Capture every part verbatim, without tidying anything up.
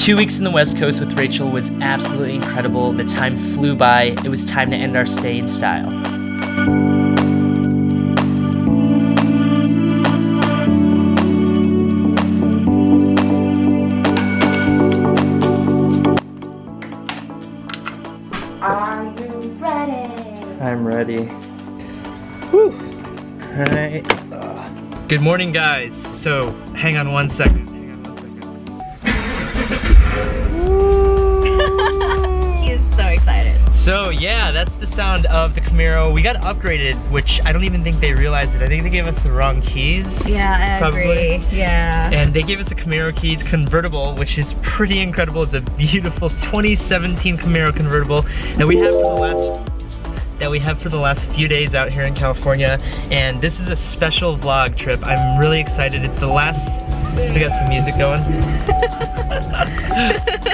Two weeks in the West Coast with Rachael was absolutely incredible. The time flew by. It was time to end our stay in style. Are you ready? I'm ready. Woo! All right. Uh, good morning, guys. So, hang on one second. So yeah, that's the sound of the Camaro. We got upgraded, which I don't even think they realized it. I think they gave us the wrong keys. Yeah, I probably. agree. Yeah. And they gave us a Camaro keys convertible, which is pretty incredible. It's a beautiful twenty seventeen Camaro convertible that we have for the last that we have for the last few days out here in California. And this is a special vlog trip. I'm really excited. It's the last. We got some music going.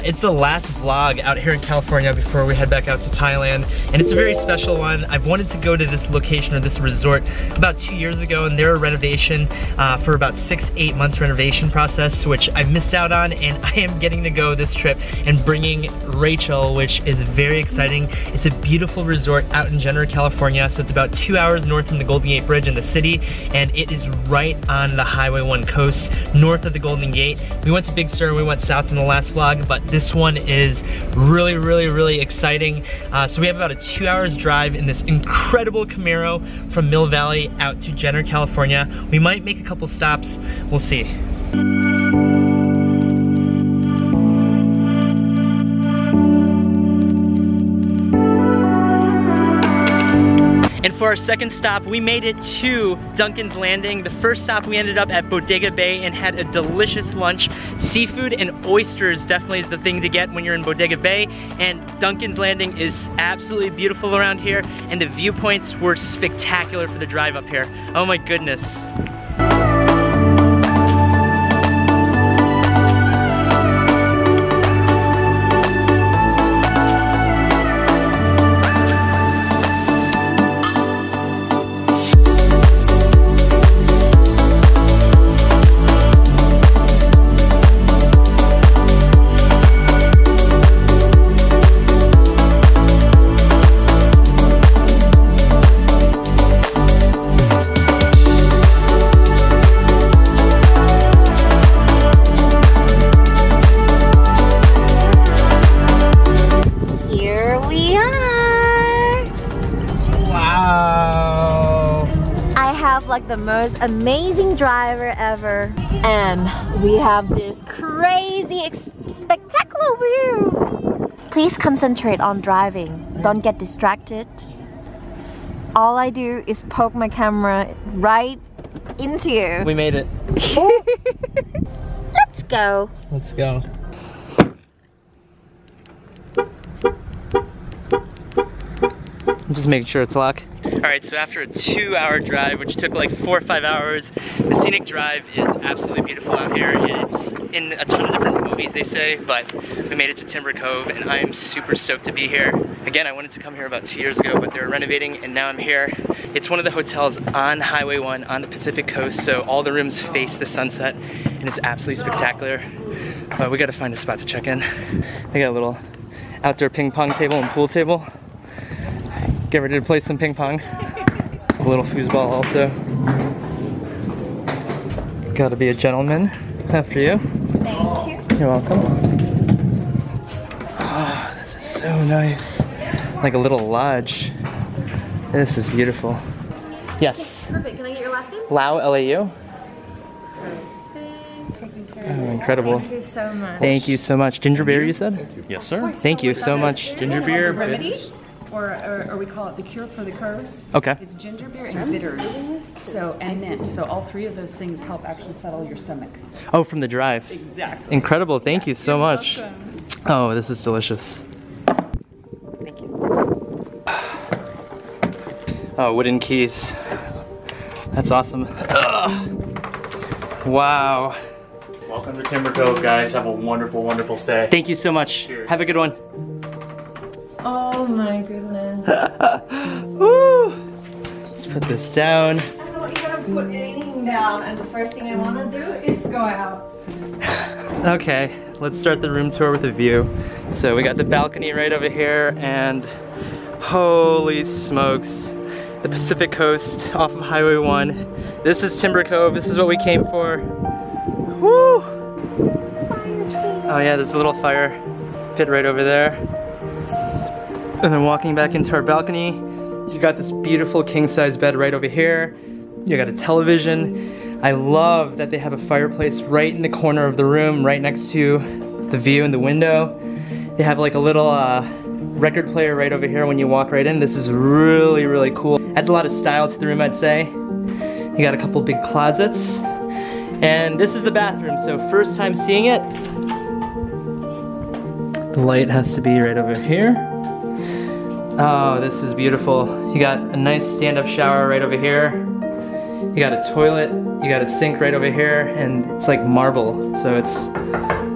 It's the last vlog out here in California before we head back out to Thailand, and it's a very special one. I've wanted to go to this location or this resort about two years ago, and they're a renovation uh, for about six, eight months renovation process, which I missed out on, and I am getting to go this trip and bringing Rachael, which is very exciting. It's a beautiful resort out in Jenner, California, so it's about two hours north from the Golden Gate Bridge in the city, and it is right on the Highway one coast, north of the Golden Gate. We went to Big Sur, we went south in the last vlog, but this one is really, really, really exciting. Uh, so we have about a two hours drive in this incredible Camaro from Mill Valley out to Jenner, California. We might make a couple stops, we'll see. For our second stop, we made it to Duncan's Landing. The first stop, we ended up at Bodega Bay and had a delicious lunch. Seafood and oysters definitely is the thing to get when you're in Bodega Bay, and Duncan's Landing is absolutely beautiful around here, and the viewpoints were spectacular for the drive up here. Oh my goodness. Like the most amazing driver ever, and we have this crazy spectacular view. Please concentrate on driving, don't get distracted. All I do is poke my camera right into you. We made it. Let's go. Let's go. Just making sure it's locked. Alright, so after a two hour drive, which took like four or five hours, the scenic drive is absolutely beautiful out here. It's in a ton of different movies, they say, but we made it to Timber Cove, and I'm super stoked to be here. Again, I wanted to come here about two years ago, but they were renovating, and now I'm here. It's one of the hotels on Highway one on the Pacific Coast, so all the rooms face the sunset, and it's absolutely spectacular. But we gotta find a spot to check in. They got a little outdoor ping pong table and pool table. Get ready to play some ping pong. A little foosball also. Gotta be a gentleman after you. Thank you. You're welcome. Oh, this is so nice. Like a little lodge. This is beautiful. Yes. Perfect, can I get your last name? Lau, L A U. Oh, incredible. Thank you so much. Thank you so much. Ginger beer, you said? Yes, sir. Thank you so much. Ginger beer. Remedy? Or, or, or we call it the cure for the curves. Okay. It's ginger beer and bitters, so and mint. So all three of those things help actually settle your stomach. Oh, from the drive. Exactly. Incredible. Thank yeah. you so You're much. Welcome. Oh, this is delicious. Thank you. Oh, wooden keys. That's awesome. Ugh. Wow. Welcome to Timber Cove, guys. Have a wonderful, wonderful stay. Thank you so much. Cheers. Have a good one. Oh my goodness. Woo. Let's put this down. I don't want you to put anything down, and the first thing I want to do is go out. Okay, let's start the room tour with a view. So we got the balcony right over here, and holy smokes, the Pacific Coast off of Highway one. This is Timber Cove, this is what we came for. Woo! Oh yeah, there's a little fire pit right over there. And then walking back into our balcony, you got this beautiful king-size bed right over here. You got a television. I love that they have a fireplace right in the corner of the room, right next to the view and the window. They have like a little uh, record player right over here when you walk right in. This is really, really cool. Adds a lot of style to the room, I'd say. You got a couple big closets. And this is the bathroom, so first time seeing it. The light has to be right over here. Oh, this is beautiful. You got a nice stand-up shower right over here. You got a toilet, you got a sink right over here, and it's like marble, so it's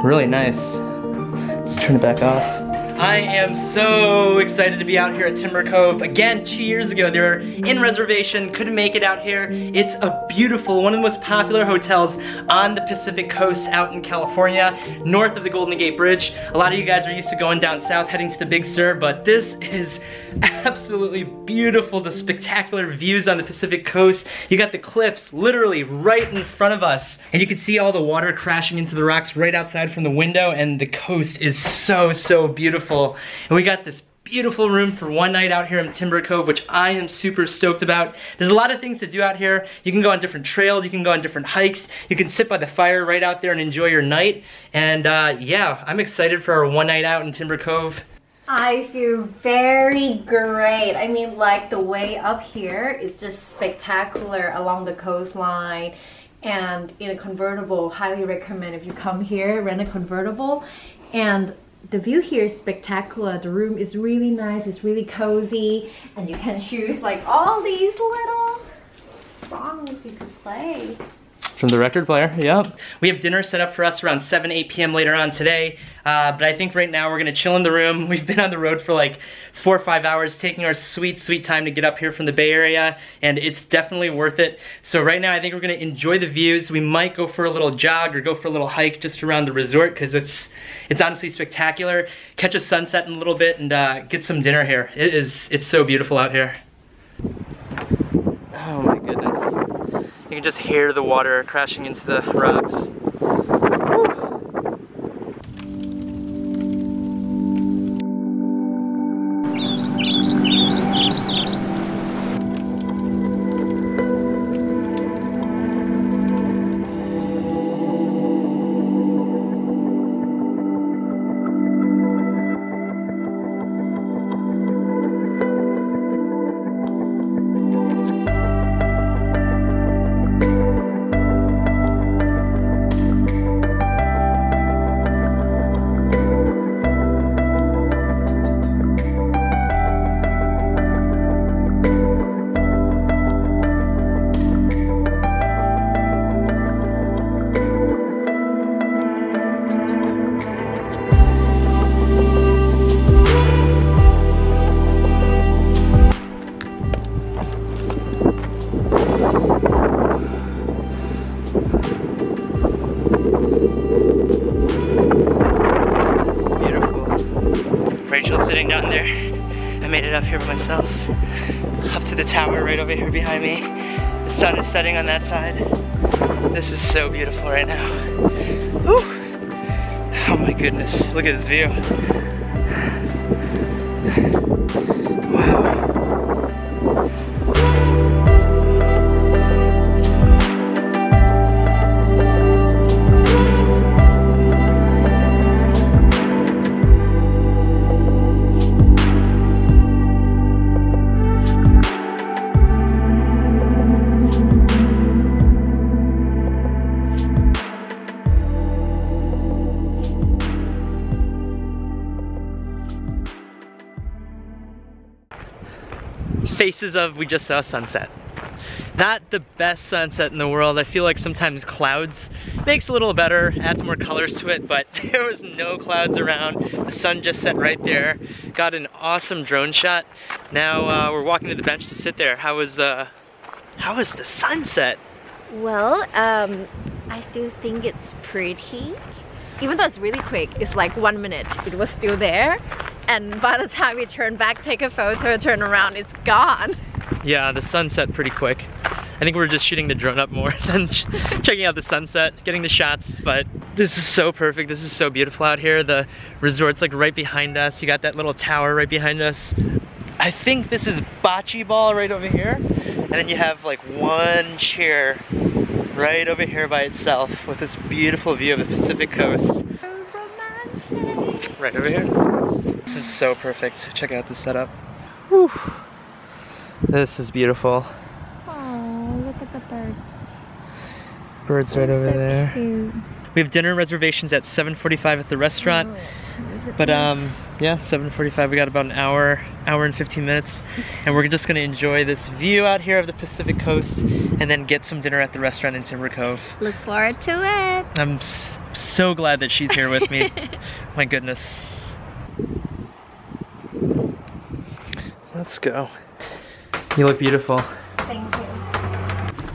really nice. Let's turn it back off. I am so excited to be out here at Timber Cove. Again, two years ago, they were in reservation, couldn't make it out here. It's a beautiful, one of the most popular hotels on the Pacific Coast out in California, north of the Golden Gate Bridge. A lot of you guys are used to going down south, heading to the Big Sur, but this is absolutely beautiful, the spectacular views on the Pacific Coast. You got the cliffs literally right in front of us, and you can see all the water crashing into the rocks right outside from the window, and the coast is so, so beautiful. And we got this beautiful room for one night out here in Timber Cove, which I am super stoked about. There's a lot of things to do out here. You can go on different trails, you can go on different hikes, you can sit by the fire right out there and enjoy your night. And uh, yeah, I'm excited for our one night out in Timber Cove. I feel very great. I mean, like the way up here, it's just spectacular along the coastline. And in a convertible, highly recommend if you come here, rent a convertible. And the view here is spectacular. The room is really nice, it's really cozy, and you can choose like all these little songs you can play. From the record player, yep. We have dinner set up for us around seven, eight p m later on today, uh, but I think right now we're gonna chill in the room. We've been on the road for like four or five hours, taking our sweet, sweet time to get up here from the Bay Area, and it's definitely worth it. So right now I think we're gonna enjoy the views. We might go for a little jog or go for a little hike just around the resort, because it's, it's honestly spectacular. Catch a sunset in a little bit and uh, get some dinner here. It is, it's so beautiful out here. Oh my goodness. You can just hear the water crashing into the rocks. Behind me. The sun is setting on that side. This is so beautiful right now. Woo. Oh my goodness, look at this view. Wow. Faces of we just saw sunset. Not the best sunset in the world. I feel like sometimes clouds makes it a little better, adds more colors to it, but there was no clouds around. The sun just set right there. Got an awesome drone shot. Now uh, we're walking to the bench to sit there. How was the, how was the sunset? Well, um, I still think it's pretty. Even though it's really quick, it's like one minute, it was still there. And by the time we turn back, take a photo, turn around, it's gone. Yeah, the sun set pretty quick. I think we were just shooting the drone up more than checking out the sunset, getting the shots, but this is so perfect. This is so beautiful out here. The resort's like right behind us. You got that little tower right behind us. I think this is bocce ball right over here. And then you have like one chair right over here by itself with this beautiful view of the Pacific Coast. Right over here. This is so perfect. Check out the setup. Whew. This is beautiful. Oh, look at the birds. Birds right over there. Cute. We have dinner reservations at seven forty-five at the restaurant. Oh, but um, yeah, seven forty-five. We got about an hour, hour and fifteen minutes, and we're just gonna enjoy this view out here of the Pacific Coast, and then get some dinner at the restaurant in Timber Cove. Look forward to it. I'm s so glad that she's here with me. My goodness. Let's go. You look beautiful. Thank you.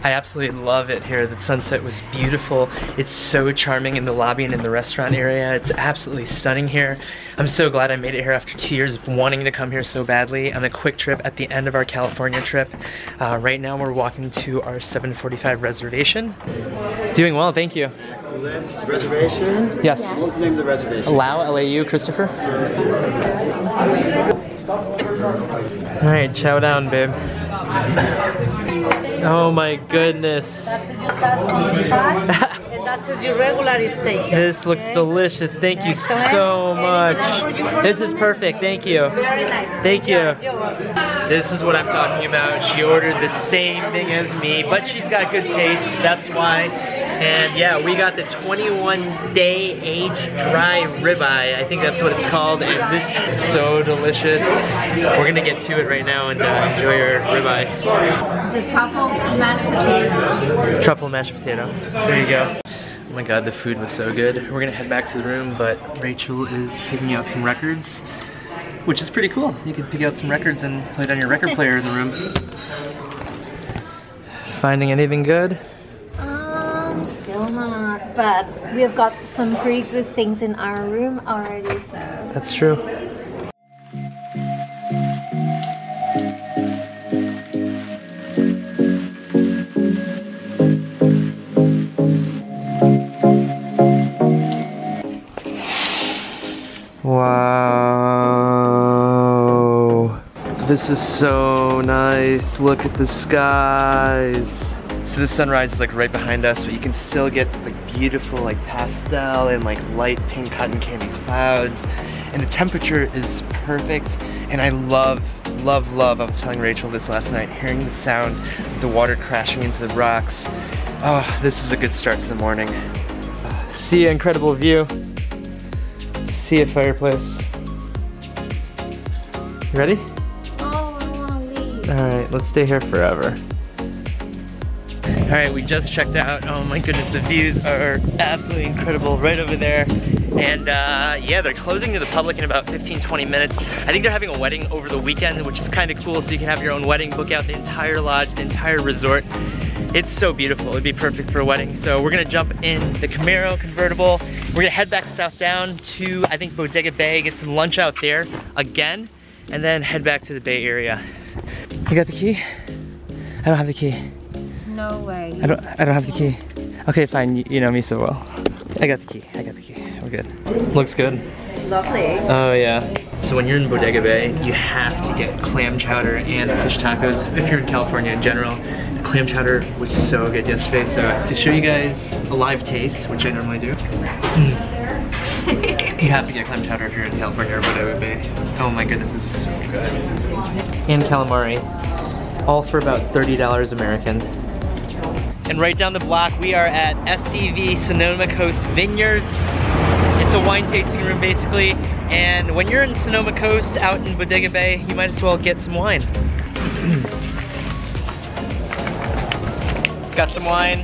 I absolutely love it here. The sunset was beautiful. It's so charming in the lobby and in the restaurant area. It's absolutely stunning here. I'm so glad I made it here after two years of wanting to come here so badly on a quick trip at the end of our California trip. Uh, right now we're walking to our seven forty-five reservation. Doing well, thank you. Excellent. Reservation? Yes. Yeah. What's the name of the reservation? Lau, L A U, Christopher. All right, chow down, babe. Oh my goodness. That's just us and that's just your regular steak. This looks delicious. Thank you so much. This is perfect. Thank you. Very nice. Thank you. This is what I'm talking about. She ordered the same thing as me, but she's got good taste. That's why. And yeah, we got the twenty-one day aged dry ribeye. I think that's what it's called, and this is so delicious. We're gonna get to it right now and uh, enjoy your ribeye. The truffle mashed potato. Truffle mashed potato. There you go. Oh my god, the food was so good. We're gonna head back to the room, but Rachel is picking out some records, which is pretty cool. You can pick out some records and play it on your record player in the room. Finding anything good? Still not, but we have got some pretty good things in our room already, so. That's true. Wow. This is so nice. Look at the skies. So the sunrise is like right behind us, but you can still get like beautiful like pastel and like light pink cotton candy clouds. And the temperature is perfect. And I love, love, love, I was telling Rachel this last night, hearing the sound of the water crashing into the rocks. Oh, this is a good start to the morning. See an incredible view. See a fireplace. You ready? Oh, I wanna leave. All right, let's stay here forever. All right, we just checked out. Oh my goodness, the views are absolutely incredible right over there. And uh, yeah, they're closing to the public in about fifteen, twenty minutes. I think they're having a wedding over the weekend, which is kind of cool, so you can have your own wedding, book out the entire lodge, the entire resort. It's so beautiful, it'd be perfect for a wedding. So we're gonna jump in the Camaro convertible. We're gonna head back south down to, I think, Bodega Bay, get some lunch out there again, and then head back to the Bay Area. You got the key? I don't have the key. No way. I don't, I don't have the key. Okay, fine, you, you know me so well. I got the key, I got the key, we're good. Looks good. Lovely. Oh yeah. So when you're in Bodega Bay, you have to get clam chowder and fish tacos. If you're in California in general, the clam chowder was so good yesterday. So to show you guys a live taste, which I normally do, mm, you have to get clam chowder if you're in California or Bodega Bay. Oh my goodness, this is so good. And calamari, all for about thirty dollars American. And right down the block, we are at S C V, Sonoma Coast Vineyards. It's a wine tasting room, basically. And when you're in Sonoma Coast, out in Bodega Bay, you might as well get some wine. Got some wine.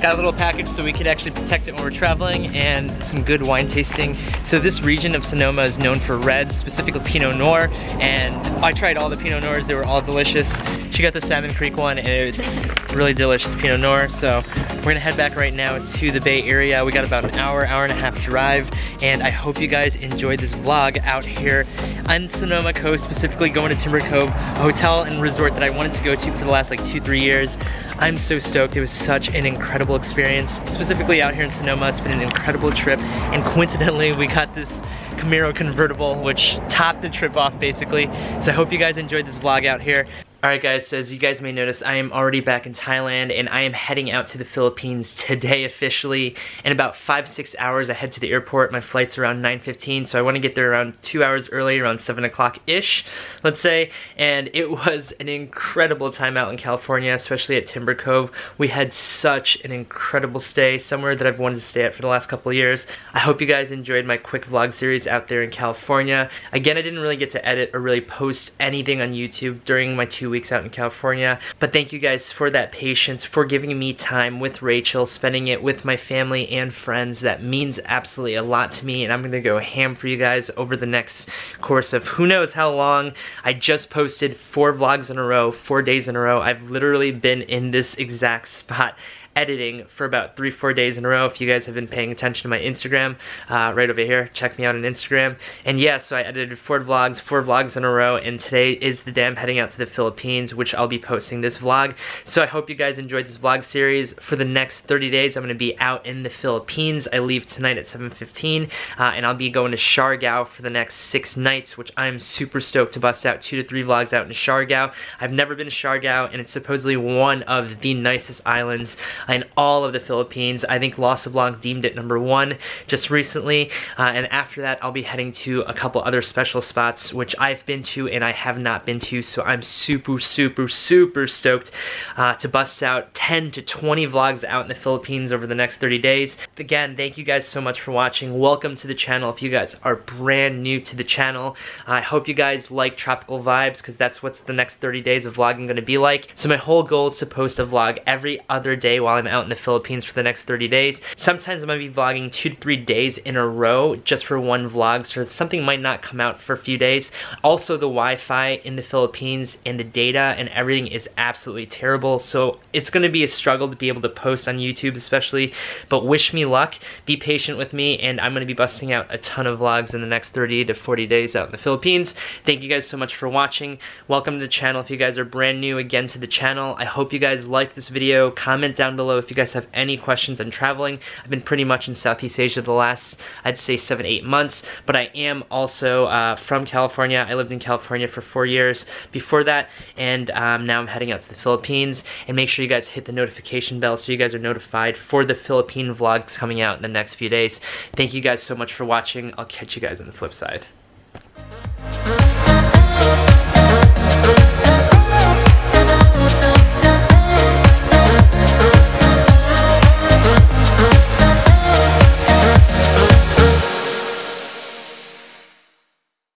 Got a little package so we could actually protect it when we're traveling, and some good wine tasting. So this region of Sonoma is known for reds, specifically Pinot Noir, and I tried all the Pinot Noirs. They were all delicious. She got the Salmon Creek one, and it's really delicious Pinot Noir. So we're gonna head back right now to the Bay Area. We got about an hour, hour and a half drive, and I hope you guys enjoyed this vlog out here on Sonoma Coast, specifically going to Timber Cove, a hotel and resort that I wanted to go to for the last like two, three years. I'm so stoked. It was such an incredible experience, specifically out here in Sonoma. It's been an incredible trip, and coincidentally, we got this Camaro convertible, which topped the trip off basically. So I hope you guys enjoyed this vlog out here. Alright guys, so as you guys may notice, I am already back in Thailand, and I am heading out to the Philippines today officially. In about five six hours I head to the airport. My flight's around nine fifteen, so I want to get there around two hours early, around seven o'clock-ish, let's say. And it was an incredible time out in California, especially at Timber Cove. We had such an incredible stay, somewhere that I've wanted to stay at for the last couple years. I hope you guys enjoyed my quick vlog series out there in California. Again, I didn't really get to edit or really post anything on YouTube during my two weeks out in California, but thank you guys for that patience, for giving me time with Rachael, spending it with my family and friends. That means absolutely a lot to me, and I'm gonna go ham for you guys over the next course of who knows how long. I just posted four vlogs in a row, four days in a row. I've literally been in this exact spot editing for about three, four days in a row. If you guys have been paying attention to my Instagram, uh, right over here, check me out on Instagram. And yeah, so I edited four vlogs, four vlogs in a row, and today is the day I'm heading out to the Philippines, which I'll be posting this vlog. So I hope you guys enjoyed this vlog series. For the next thirty days, I'm gonna be out in the Philippines. I leave tonight at seven fifteen, uh, and I'll be going to Siargao for the next six nights, which I'm super stoked to bust out two to three vlogs out in Siargao. I've never been to Siargao, and it's supposedly one of the nicest islands in all of the Philippines. I think Lost Vlog deemed it number one just recently, uh, and after that I'll be heading to a couple other special spots which I've been to and I have not been to, so I'm super super super stoked uh, to bust out ten to twenty vlogs out in the Philippines over the next thirty days. Again, thank you guys so much for watching. Welcome to the channel if you guys are brand new to the channel. I hope you guys like tropical vibes, because that's what's the next thirty days of vlogging going to be like. So my whole goal is to post a vlog every other day while I'm out in the Philippines for the next thirty days. Sometimes I'm gonna be vlogging two to three days in a row just for one vlog, so something might not come out for a few days. Also, the Wi-Fi in the Philippines and the data and everything is absolutely terrible, so it's gonna be a struggle to be able to post on YouTube especially, but wish me luck, be patient with me, and I'm gonna be busting out a ton of vlogs in the next thirty to forty days out in the Philippines. Thank you guys so much for watching. Welcome to the channel if you guys are brand new again to the channel. I hope you guys like this video. Comment down below if you guys have any questions on traveling. I've been pretty much in Southeast Asia the last, I'd say, seven, eight months, but I am also uh, from California. I lived in California for four years before that, and um, now I'm heading out to the Philippines. And make sure you guys hit the notification bell so you guys are notified for the Philippine vlogs coming out in the next few days. Thank you guys so much for watching. I'll catch you guys on the flip side.